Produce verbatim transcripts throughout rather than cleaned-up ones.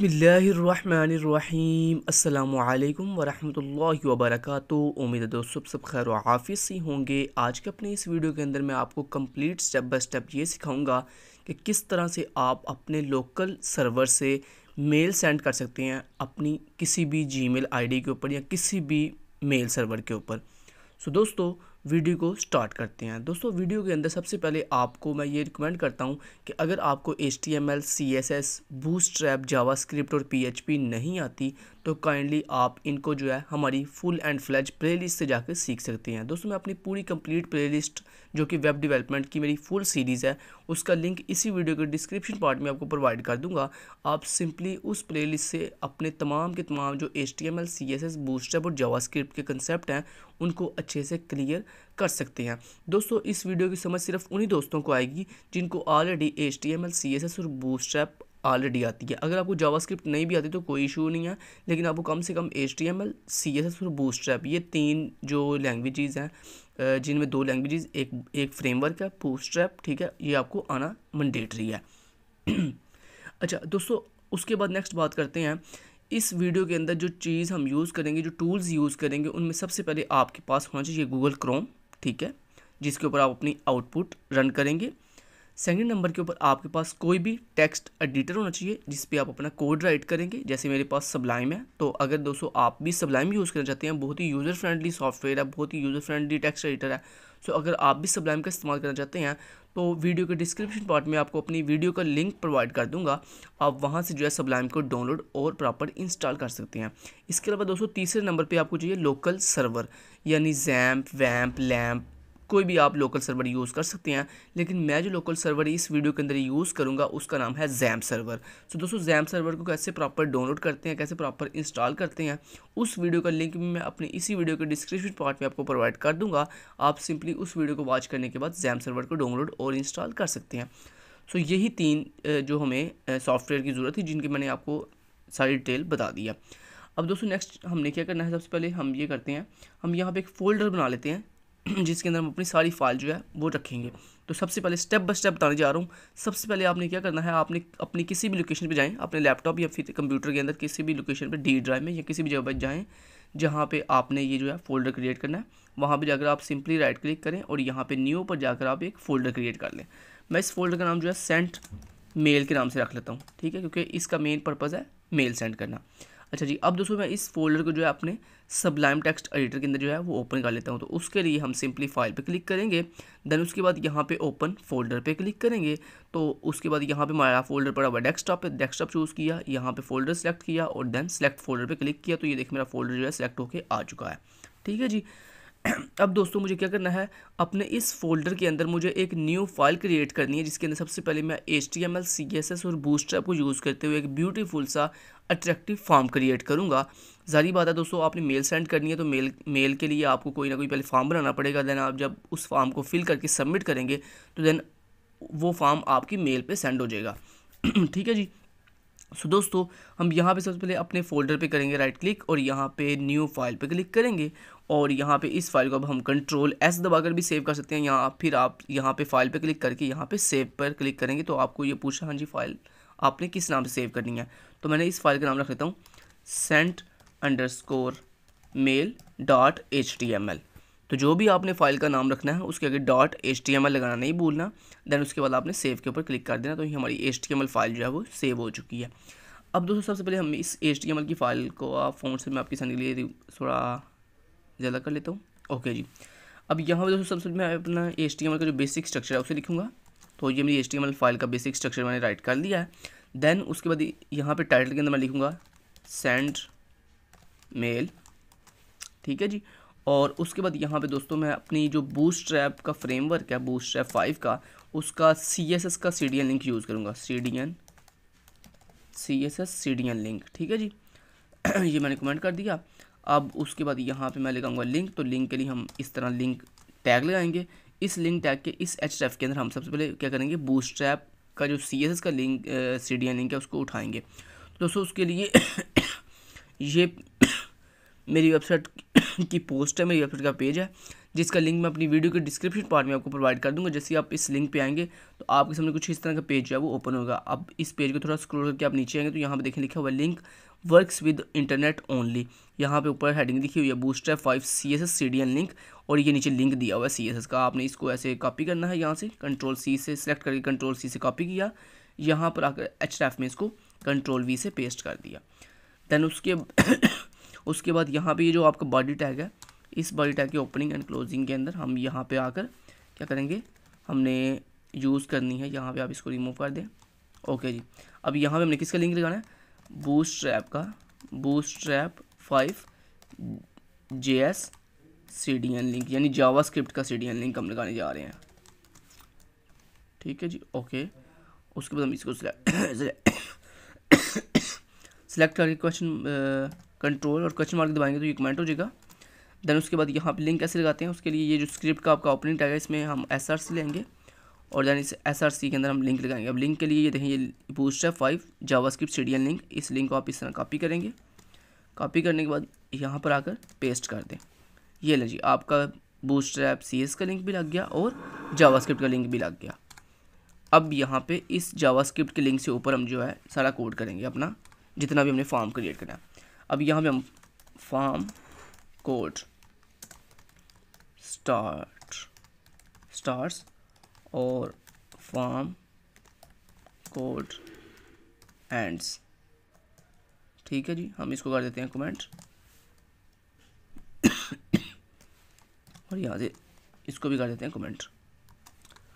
बिस्मिल्लाहिर्रहमानिर्रहीम अस्सलामु अलैकुम वरहमतुल्लाहि वबरकातुहू। उम्मीद है दोस्तों सब खैर व आफियत से होंगे। आज के अपने इस वीडियो के अंदर मैं आपको कंप्लीट स्टेप बाय स्टेप ये सिखाऊंगा कि किस तरह से आप अपने लोकल सर्वर से मेल सेंड कर सकते हैं अपनी किसी भी जीमेल आईडी के ऊपर या किसी भी मेल सर्वर के ऊपर। सो दोस्तों वीडियो को स्टार्ट करते हैं। दोस्तों वीडियो के अंदर सबसे पहले आपको मैं ये रिकमेंड करता हूँ कि अगर आपको H T M L, C S S, Bootstrap, JavaScript और पी एच पी नहीं आती तो काइंडली आप इनको जो है हमारी फुल एंड फ्लैज प्लेलिस्ट से जाकर सीख सकते हैं। दोस्तों मैं अपनी पूरी कंप्लीट प्लेलिस्ट जो कि वेब डेवलपमेंट की मेरी फुल सीरीज़ है उसका लिंक इसी वीडियो के डिस्क्रिप्शन पार्ट में आपको प्रोवाइड कर दूंगा। आप सिंपली उस प्लेलिस्ट से अपने तमाम के तमाम जो H T M L, C S S, Bootstrap और जावास्क्रिप्ट के कंसेप्ट हैं उनको अच्छे से क्लियर कर सकते हैं। दोस्तों इस वीडियो की समझ सिर्फ उन्हीं दोस्तों को आएगी जिनको already H T M L, C S S और बूटस्ट्रैप ऑलरेडी आती है। अगर आपको जावास्क्रिप्ट नहीं भी आती तो कोई इशू नहीं है, लेकिन आपको कम से कम H T M L, C S S और बूटस्ट्रैप ये तीन जो लैंग्वेजेस हैं जिनमें दो लैंग्वेजेस एक एक फ्रेमवर्क है बूटस्ट्रैप, ठीक है, ये आपको आना मैंडेटरी है। अच्छा दोस्तों उसके बाद नेक्स्ट बात करते हैं। इस वीडियो के अंदर जो चीज़ हम यूज़ करेंगे, जो टूल्स यूज़ करेंगे, उनमें सबसे पहले आपके पास होना चाहिए गूगल क्रोम, ठीक है, जिसके ऊपर आप अपनी आउटपुट रन करेंगे। सेकंड नंबर के ऊपर आपके पास कोई भी टेक्स्ट एडिटर होना चाहिए जिस पे आप अपना कोड राइट करेंगे। जैसे मेरे पास सबलाइम है, तो अगर दोस्तों आप भी सबलाइम यूज़ करना चाहते हैं, बहुत ही यूज़र फ्रेंडली सॉफ्टवेयर है, बहुत ही यूज़र फ्रेंडली टेक्स्ट एडिटर है, सो अगर आप भी सबलाइम का इस्तेमाल करना चाहते हैं तो वीडियो के डिस्क्रिप्शन पार्ट में आपको अपनी वीडियो का लिंक प्रोवाइड कर दूंगा। आप वहां से जो है सबलाइम को डाउनलोड और प्रॉपर इंस्टॉल कर सकते हैं। इसके अलावा दोस्तों तीसरे नंबर पे आपको चाहिए लोकल सर्वर, यानी जैम्प, वैम्प, लैम्प, कोई भी आप लोकल सर्वर यूज़ कर सकते हैं, लेकिन मैं जो लोकल सर्वर इस वीडियो के अंदर यूज़ करूंगा उसका नाम है जैम्प सर्वर। सो दोस्तों जैम्प सर्वर को कैसे प्रॉपर डाउनलोड करते हैं, कैसे प्रॉपर इंस्टॉल करते हैं, उस वीडियो का लिंक भी मैं अपने इसी वीडियो के डिस्क्रिप्शन पार्ट में आपको प्रोवाइड कर दूंगा। आप सिंपली उस वीडियो को वॉच करने के बाद जैम्प सर्वर को डाउनलोड और इंस्टॉल कर सकते हैं। सो यही तीन जो हमें सॉफ्टवेयर की ज़रूरत थी जिनकी मैंने आपको सारी डिटेल बता दिया। अब दोस्तों नेक्स्ट हमने क्या करना है, सबसे पहले हम ये करते हैं, हम यहाँ पर एक फोल्डर बना लेते हैं जिसके अंदर हम अपनी सारी फाइल जो है वो रखेंगे। तो सबसे पहले स्टेप बाय स्टेप बताने जा रहा हूँ। सबसे पहले आपने क्या करना है, आपने अपनी किसी भी लोकेशन पे जाएं, अपने लैपटॉप या फिर कंप्यूटर के अंदर किसी भी लोकेशन पे डी ड्राइव में या किसी भी जगह पर जाएं जहाँ पे आपने ये जो है फोल्डर क्रिएट करना है। वहाँ पर जाकर आप सिंपली राइट क्लिक करें और यहाँ पर न्यू पर जाकर आप एक फ़ोल्डर क्रिएट कर लें। मैं इस फोल्डर का नाम जो है सेंट मेल के नाम से रख लेता हूँ, ठीक है, क्योंकि इसका मेन पर्पज़ है मेल सेंड करना। अच्छा जी, अब दोस्तों मैं इस फोल्डर को जो है अपने सबलाइम टेक्स्ट एडिटर के अंदर जो है वो ओपन कर लेता हूँ। तो उसके लिए हम सिंपली फाइल पे क्लिक करेंगे, देन उसके बाद यहाँ पे ओपन फोल्डर पे क्लिक करेंगे। तो उसके बाद यहाँ पे हमारा फोल्डर पड़ा हुआ डेस्कटॉप पे, डेस्कटॉप चूज़ किया, यहाँ पे फोल्डर सेलेक्ट किया और देन सेलेक्ट फोल्डर पर क्लिक किया। तो ये देख मेरा फोल्डर जो है सेलेक्ट होकर आ चुका है, ठीक है जी। अब दोस्तों मुझे क्या करना है, अपने इस फोल्डर के अंदर मुझे एक न्यू फाइल क्रिएट करनी है जिसके अंदर सबसे पहले मैं H T M L, C S S और बूटस्ट्रैप को यूज़ करते हुए एक ब्यूटीफुल सा अट्रैक्टिव फॉर्म क्रिएट करूँगा। जारी बात है दोस्तों, आपने मेल सेंड करनी है तो मेल मेल के लिए आपको कोई ना कोई पहले फॉर्म बनाना पड़ेगा, देन आप जब उस फॉर्म को फिल करके सबमिट करेंगे तो देन वो फॉर्म आपकी मेल पर सेंड हो जाएगा, ठीक है जी। सो so, दोस्तों हम यहाँ पे सबसे पहले अपने फोल्डर पे करेंगे राइट क्लिक और यहाँ पे न्यू फाइल पे क्लिक करेंगे और यहाँ पे इस फाइल को अब हम कंट्रोल एस दबाकर भी सेव कर सकते हैं। यहाँ फिर आप यहाँ पे फाइल पे क्लिक करके यहाँ पे सेव पर क्लिक करेंगे तो आपको ये पूछा, हाँ जी फाइल आपने किस नाम से सेव करनी है। तो मैंने इस फाइल का नाम रख लेता हूँ send underscore mail dot H T M L. तो जो भी आपने फाइल का नाम रखना है उसके आगे dot H T M L लगाना नहीं भूलना, देन उसके बाद आपने सेव के ऊपर क्लिक कर देना। तो ये हमारी H T M L file जो है वो सेव हो चुकी है। अब दोस्तों सबसे पहले हम इस एच टी एम एल की फाइल को आप फ़ॉन्ट से मैं आपके सामने के लिए थोड़ा ज़्यादा कर लेता हूँ, ओके जी। अब यहाँ पर दोस्तों सबसे पहले मैं अपना एच टी एम एल का जो बेसिक स्ट्रक्चर है उसे लिखूँगा। तो ये मेरी H T M L file का बेसिक स्ट्रक्चर मैंने राइट कर लिया है। देन उसके बाद यहाँ पर टाइटल के अंदर मैं लिखूँगा सेंड मेल, ठीक है जी। और उसके बाद यहाँ पे दोस्तों मैं अपनी जो बूटस्ट्रैप का फ्रेमवर्क है बूटस्ट्रैप फाइव का, उसका सी एस एस का C D N link use करूँगा, C D N C S S C D N link, ठीक है जी। ये मैंने कमेंट कर दिया। अब उसके बाद यहाँ पे मैं लगाऊंगा लिंक, तो लिंक के लिए हम इस तरह लिंक टैग लगाएंगे। इस लिंक टैग के इस एच टी एफ के अंदर हम सबसे पहले क्या करेंगे, बूटस्ट्रैप का जो सी एस एस का link C D N link है उसको उठाएँगे। दोस्तों उसके लिए ये मेरी वेबसाइट की पोस्ट है, मेरी वेबसाइट का पेज है जिसका लिंक मैं अपनी वीडियो के डिस्क्रिप्शन पार्ट में आपको प्रोवाइड कर दूंगा। जैसे आप इस लिंक पे आएंगे तो आपके सामने कुछ इस तरह का पेज है वो ओपन होगा। अब इस पेज को थोड़ा स्क्रॉल करके आप नीचे आएंगे तो यहाँ पे देखें लिखा हुआ link works with internet only. यहाँ पे ऊपर हेडिंग लिखी हुई है Bootstrap five C S S C D N link, और ये नीचे लिंक दिया हुआ है सी एस एस का। आपने इसको ऐसे कॉपी करना है, यहाँ से कंट्रोल सी से सिलेक्ट करके कंट्रोल सी से कॉपी किया, यहाँ पर आकर एच एफ में इसको कंट्रोल वी से पेस्ट कर दिया। दैन उसके उसके बाद यहाँ पे ये जो आपका बॉडी टैग है, इस बॉडी टैग के ओपनिंग एंड क्लोजिंग के अंदर हम यहाँ पे आकर क्या करेंगे, हमने यूज़ करनी है, यहाँ पे आप इसको रिमूव कर दें। ओके जी, अब यहाँ पे हमने किसका लिंक लगाना है, बूटस्ट्रैप का, Bootstrap five J S C D N link, यानी जावास्क्रिप्ट का सी डी एन लिंक हम लगाने जा रहे हैं। ठीक है जी, ओके। उसके बाद हम इसको सिलेक्ट करके क्वेश्चन कंट्रोल और क्वेश्चन मार्क दबाएंगे तो ये कमेंट हो जाएगा। देन उसके बाद यहाँ पे लिंक कैसे लगाते हैं, उसके लिए ये जो स्क्रिप्ट का आपका ओपनिंग टैग है इसमें हम एस आर सी लेंगे और देन इस एस आर सी के अंदर हम लिंक लगाएंगे। अब लिंक के लिए ये देखें, ये Bootstrap five JavaScript C D N link, इस लिंक को आप इस तरह कॉपी करेंगे। कॉपी करने के बाद यहाँ पर आकर पेस्ट कर दें। ये ले जी, आपका बूटस्ट्रैप सी एस का लिंक भी लग गया और जावास्क्रिप्ट का लिंक भी लग गया। अब यहाँ पे इस जावास्क्रिप्ट के लिंक से ऊपर हम जो है सारा कोड करेंगे अपना, जितना भी हमने फॉर्म क्रिएट करना है। अब यहाँ पे हम फॉर्म कोड स्टार्ट स्टार्स और फॉर्म कोड एंड्स, ठीक है जी, हम इसको कर देते हैं कमेंट और यहाँ से इसको भी कर देते हैं कमेंट।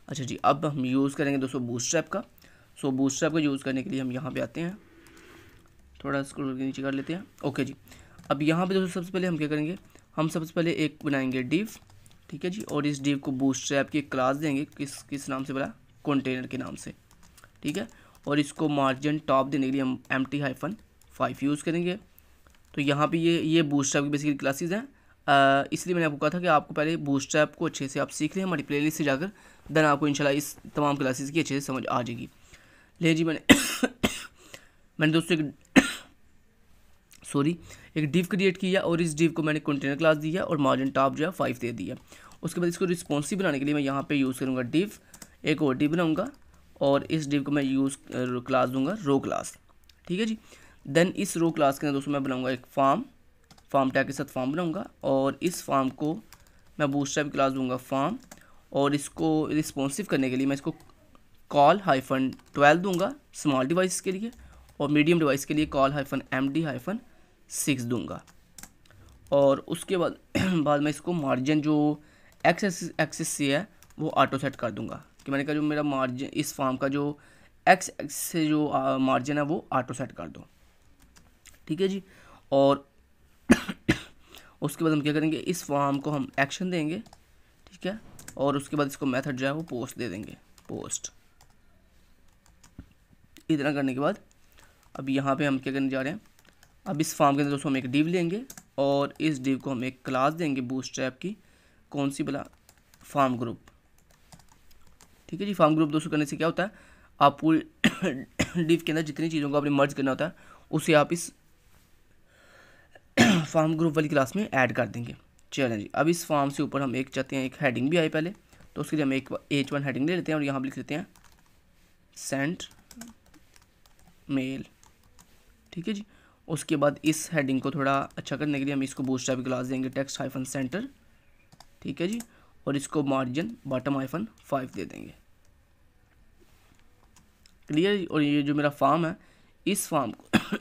अच्छा जी, अब हम यूज़ करेंगे दोस्तों बूटस्ट्रैप का। सो बूटस्ट्रैप का यूज़ करने के लिए हम यहाँ पे आते हैं, थोड़ा स्क्रॉल के नीचे कर लेते हैं। ओके जी, अब यहाँ पे दोस्तों सबसे पहले हम क्या करेंगे, हम सबसे पहले एक बनाएंगे डिव, ठीक है जी, और इस डिव को बूटस्ट्रैप की क्लास देंगे, किस किस नाम से बोला, कंटेनर के नाम से, ठीक है। और इसको मार्जिन टॉप देने के लिए हम एम्प्टी हाइफन फाइव यूज़ करेंगे। तो यहाँ पे ये ये बूटस्ट्रैप की बेसिकली क्लासेज हैं, इसलिए मैंने आपको कहा था कि आपको पहले बूटस्ट्रैप को अच्छे से आप सीख लें हमारी प्लेलिस्ट से जाकर, देन आपको इंशाल्लाह इस तमाम क्लासेज की अच्छे से समझ आ जाएगी। ले जी, मैंने मैंने दोस्तों एक सॉरी एक डिव क्रिएट किया और इस डिव को मैंने कंटेनर क्लास दिया और मार्जिन टॉप जो है फाइव दे दिया। उसके बाद इसको रिस्पॉन्सिव बनाने के लिए मैं यहाँ पे यूज़ करूँगा डिव, एक और डिव बनाऊँगा और इस डिव को मैं यूज़ क्लास दूंगा रो क्लास, ठीक है जी। देन इस रो क्लास के अंदर दोस्तों मैं बनाऊँगा एक फॉर्म, फॉर्म टैग के साथ फॉर्म बनाऊँगा और इस फॉर्म को मैं बूटस्ट्रैप क्लास दूँगा फॉर्म, और इसको रिस्पॉन्सिव करने के लिए मैं इसको कॉल हाइफन ट्वेल्व दूँगा स्मॉल डिवाइस के लिए, और मीडियम डिवाइस के लिए col hyphen M D hyphen six दूंगा। और उसके बाद बाद में इसको मार्जिन जो एक्स एक्सिस से है वो ऑटो सेट कर दूंगा, कि मैंने कहा जो मेरा मार्जिन इस फॉर्म का जो एक्स एक्स से जो मार्जिन है वो ऑटो सेट कर दो, ठीक है जी। और उसके बाद हम क्या करेंगे, इस फॉर्म को हम एक्शन देंगे, ठीक है, और उसके बाद इसको मेथड जो है वो पोस्ट दे देंगे, पोस्ट। इतना करने के बाद अब यहाँ पे हम क्या करने जा रहे हैं, अब इस फॉर्म के अंदर दोस्तों हम एक डिव लेंगे और इस डिव को हम एक क्लास देंगे बूटस्ट्रैप की, कौन सी भला, फॉर्म ग्रुप, ठीक है जी। फॉर्म ग्रुप दोस्तों करने से क्या होता है, आप पूरी डिव के अंदर जितनी चीज़ों को आपने मर्ज करना होता है उसे आप इस फॉर्म ग्रुप वाली क्लास में ऐड कर देंगे। चलें जी, अब इस फॉर्म से ऊपर हम एक चाहते हैं एक हेडिंग भी आए पहले, तो उसके लिए हम एक एच वन हेडिंग ले लेते हैं और यहाँ पर लिख लेते हैं सेंड मेल, ठीक है जी। उसके बाद इस हेडिंग को थोड़ा अच्छा करने के लिए हम इसको बूटस्ट्रैप की क्लास देंगे टेक्स्ट हाइफन सेंटर, ठीक है जी, और इसको मार्जिन बॉटम हाइफन फाइव दे देंगे, क्लियर। और ये जो मेरा फॉर्म है, इस फॉर्म को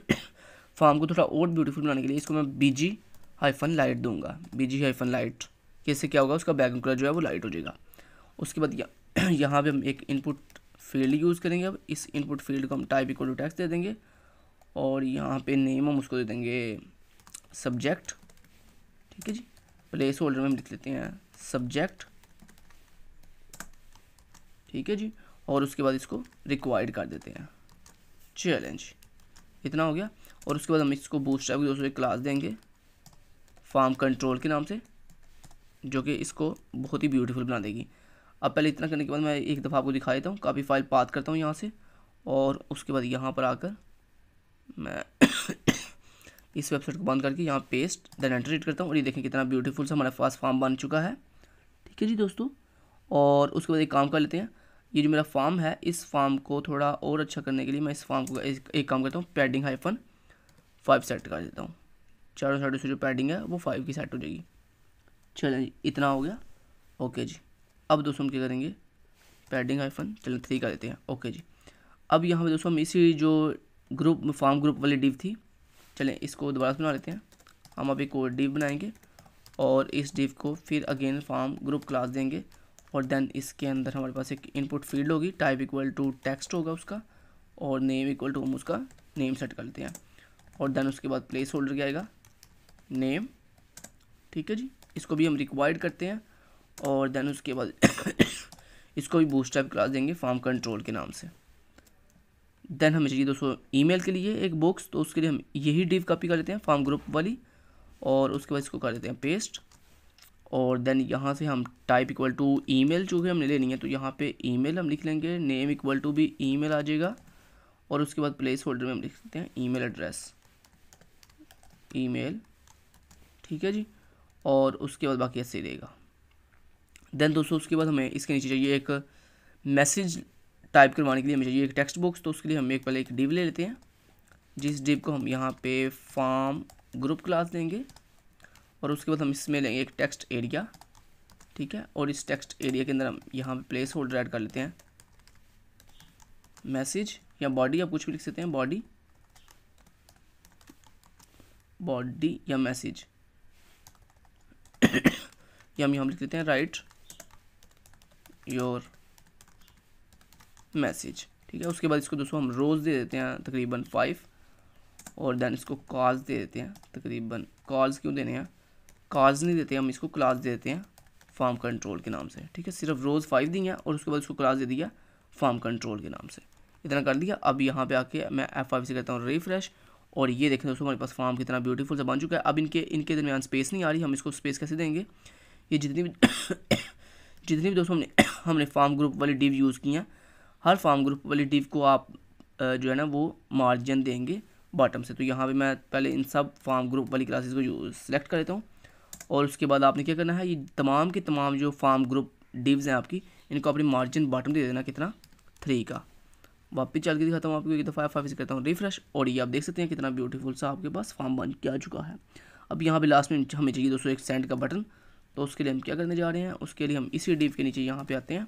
फॉर्म को थोड़ा और ब्यूटीफुल बनाने के लिए इसको मैं बीजी हाइफन लाइट दूंगा, बीजी हाइफन लाइट, कैसे क्या होगा, उसका बैकग्राउंड कलर जो है वो लाइट हो जाएगा। उसके बाद यह, यहाँ पर हम एक इनपुट फील्ड यूज़ करेंगे। अब इस इनपुट फील्ड को हम टाइप इक्वल टू टेक्स्ट दे देंगे और यहाँ पे नेम हम उसको दे देंगे सब्जेक्ट, ठीक है जी। प्लेस होल्डर में हम लिख लेते हैं सब्जेक्ट, ठीक है जी, और उसके बाद इसको रिक्वायर्ड कर देते हैं। चैलेंज, इतना हो गया। और उसके बाद हम इसको बूटस्ट्रैप की दोस्तों एक क्लास देंगे फॉर्म कंट्रोल के नाम से, जो कि इसको बहुत ही ब्यूटीफुल बना देगी। अब पहले इतना करने के बाद मैं एक दफ़ा आपको दिखा देता हूँ, कॉपी फाइल पाथ करता हूँ यहाँ से, और उसके बाद यहाँ पर आकर मैं इस वेबसाइट को बंद करके यहाँ पेस्ट देन एंटर हिट करता हूँ और ये देखें कितना ब्यूटीफुल सा हमारा फर्स्ट फॉर्म बन चुका है। ठीक है दोस्तों। और उसके बाद एक काम कर लेते हैं, ये जो मेरा फॉर्म है इस फॉर्म को थोड़ा और अच्छा करने के लिए मैं इस फॉर्म को एक काम करता हूँ, पैडिंग हाइफन फाइव सेट कर देता हूँ। चारों साइडों से जो पैडिंग है वो फाइव की सेट हो जाएगी। चलें जी, इतना हो गया। ओके जी, अब दोस्तों हम क्या करेंगे, पैडिंग हाइफन चलें थ्री कर देते हैं। ओके जी, अब यहाँ पे दोस्तों हम इसी जो ग्रुप फॉर्म ग्रुप वाली डिव थी, चलें इसको दोबारा बना लेते हैं। हम अब एक और डिव बनाएंगे और इस डिव को फिर अगेन फॉर्म ग्रुप क्लास देंगे और देन इसके अंदर हमारे पास एक इनपुट फील्ड होगी, टाइप इक्वल टू टेक्स्ट होगा उसका और नेम इक्वल टू हम उसका नेम सेट कर लेते हैं और देन उसके बाद प्लेस होल्डर क्या आएगा, नेम। ठीक है जी, इसको भी हम रिक्वायर्ड करते हैं और देन उसके बाद इसको भी बूटस्ट्रैप क्लास देंगे फॉर्म कंट्रोल के नाम से। देन हमें चाहिए दोस्तों ईमेल के लिए एक बॉक्स, तो उसके लिए हम यही डिव कॉपी कर लेते हैं फॉर्म ग्रुप वाली और उसके बाद इसको कर देते हैं पेस्ट और देन यहाँ से हम टाइप इक्वल टू ईमेल चूँकि हमने लेनी है तो यहाँ पे ईमेल हम लिख लेंगे, नेम इक्वल टू भी ईमेल आ जाएगा और उसके बाद प्लेस होल्डर में हम लिख सकते हैं ईमेल एड्रेस, ईमेल। ठीक है जी, और उसके बाद बाकी ऐसे ही रहेगा। देन दोस्तों उसके बाद हमें इसके नीचे चाहिए एक मैसेज टाइप करवाने के लिए हमें चाहिए एक टेक्स्ट बॉक्स, तो उसके लिए हम एक पहले एक डिव ले लेते हैं जिस डिव को हम यहाँ पे फॉर्म ग्रुप क्लास देंगे और उसके बाद हम इसमें लेंगे एक टेक्स्ट एरिया। ठीक है, और इस टेक्स्ट एरिया के अंदर हम यहाँ पे प्लेस होल्डर ऐड कर लेते हैं मैसेज या बॉडी, आप कुछ भी लिख सकते हैं, बॉडी बॉडी या मैसेज या हम यहाँ लिख लेते हैं राइट योर मैसेज। ठीक है, उसके बाद इसको दोस्तों हम रोज़ दे देते हैं तकरीबन फाइव और देन इसको कॉज दे देते हैं तकरीबन, कॉज क्यों देने हैं, कॉज नहीं देते हम, इसको क्लास दे देते हैं फॉर्म कंट्रोल के नाम से। ठीक है, सिर्फ रोज़ फाइव दी है और उसके बाद उसको क्लास दे दिया फॉर्म कंट्रोल के नाम से। इतना कर दिया। अब यहाँ पे आके मैं एफ फाइव से करता हूँ रिफ्रेश और ये देखें दोस्तों हमारे पास फॉर्म कितना ब्यूटीफुल से बन चुका है। अब इनके इनके दरमियान स्पेस नहीं आ रही, हम इसको स्पेस कैसे देंगे, ये जितनी भी जितनी भी दोस्तों हमने हमने फॉर्म ग्रुप वाली डिव यूज़ की हैं, हर फॉर्म ग्रुप वाली डिव को आप जो है ना वो मार्जिन देंगे बॉटम से। तो यहाँ पे मैं पहले इन सब फॉर्म ग्रुप वाली क्लासेस को सिलेक्ट कर लेता हूँ और उसके बाद आपने क्या करना है, ये तमाम के तमाम जो फॉर्म ग्रुप डिव्स हैं आपकी, इनको अपनी मार्जिन बॉटम दे देना कितना, थ्री का। वापस चल के दिखाता हूँ आपको, एक दफ़ा फाइव से करता हूँ रिफ्रेश और ये आप देख सकते हैं कितना ब्यूटीफुल सा आपके पास फॉर्म बन के आ चुका है। अब यहाँ पर लास्ट में हमें चाहिए दोस्तों एक सेंड का बटन, तो उसके लिए हम क्या करने जा रहे हैं, उसके लिए हम इसी डिव के नीचे यहाँ पर आते हैं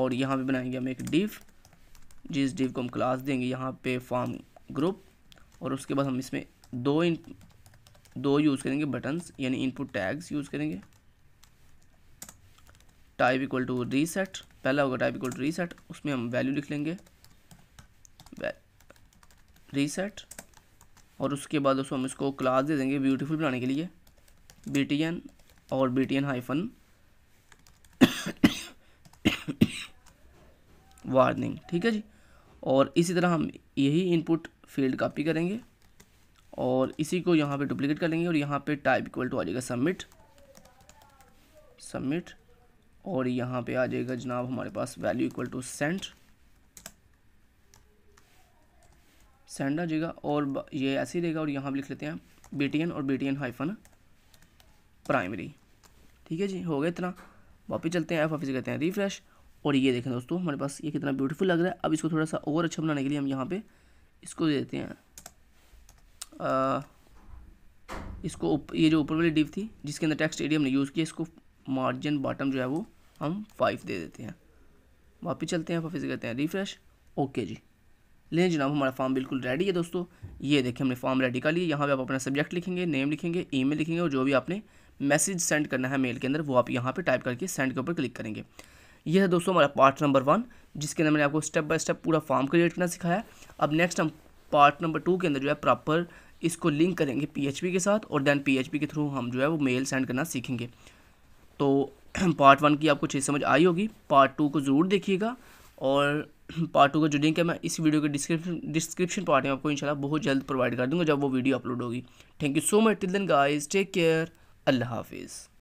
और यहाँ पर बनाएंगे हम एक डिव जिस डिव को हम क्लास देंगे यहाँ पर फॉर्म ग्रुप और उसके बाद हम इसमें दो इन दो यूज़ करेंगे बटन्स यानी इनपुट टैग्स यूज़ करेंगे, टाइप इक्वल टू रीसेट, पहला होगा टाइप इक्वल टू रीसेट, उसमें हम वैल्यू लिख लेंगे रीसेट और उसके बाद दोस्तों हम इसको क्लास दे देंगे ब्यूटीफुल बनाने के लिए बी टी एन और B T N hyphen warning. ठीक है जी, और इसी तरह हम यही इनपुट फील्ड कॉपी करेंगे और इसी को यहाँ पे डुप्लीकेट कर लेंगे और यहाँ पे टाइप इक्वल टू आ जाएगा सबमिट सबमिट और यहाँ पे आ जाएगा जनाब हमारे पास value equal to send send आ जाएगा और ये ऐसे ही रहेगा और यहाँ पे लिख लेते हैं बी टी एन और B T N hyphen primary. ठीक है जी, हो गया इतना। वापस चलते हैं एफ ऑफिस करते हैं रिफ्रेश और ये देखें दोस्तों हमारे पास ये कितना ब्यूटीफुल लग रहा है। अब इसको थोड़ा सा और अच्छा बनाने के लिए हम यहाँ पे इसको दे देते हैं आ, इसको उप, ये जो ऊपर वाली डिव थी जिसके अंदर टेक्स्ट एरिया हमने यूज़ किया, इसको मार्जिन बॉटम जो है वो हम फाइव दे देते हैं। वापस चलते हैं वापस करते हैं रिफ्रेश। ओके जी, लें जनाब हमारा फॉर्म बिल्कुल रेडी है दोस्तों। ये देखिए हमने फॉर्म रेडी कर लिया। यहाँ पे आप अपना सब्जेक्ट लिखेंगे, नेम लिखेंगे, ईमेल लिखेंगे और जो भी आपने मैसेज सेंड करना है मेल के अंदर वो आप यहाँ पर टाइप करके सेंड के ऊपर क्लिक करेंगे। यह है दोस्तों हमारा पार्ट नंबर वन जिसके अंदर मैंने आपको स्टेप बाय स्टेप पूरा फॉर्म क्रिएट करना सिखाया। अब नेक्स्ट हम पार्ट नंबर टू के अंदर जो है प्रॉपर इसको लिंक करेंगे पीएचपी के साथ और देन पीएचपी के थ्रू हम जो है वो मेल सेंड करना सीखेंगे। तो पार्ट वन की आपको चीज़ समझ आई होगी, पार्ट टू को ज़रूर देखिएगा और पार्ट टू का जो लिंक है मैं इस वीडियो के डिस्क्रिप्शन डिस्क्रिप्शन पार्ट में आपको इंशाल्लाह बहुत जल्द प्रोवाइड कर दूँगा जब वो वीडियो अपलोड होगी। Thank you so much, till then guys, take care, अल्लाह हाफिज़।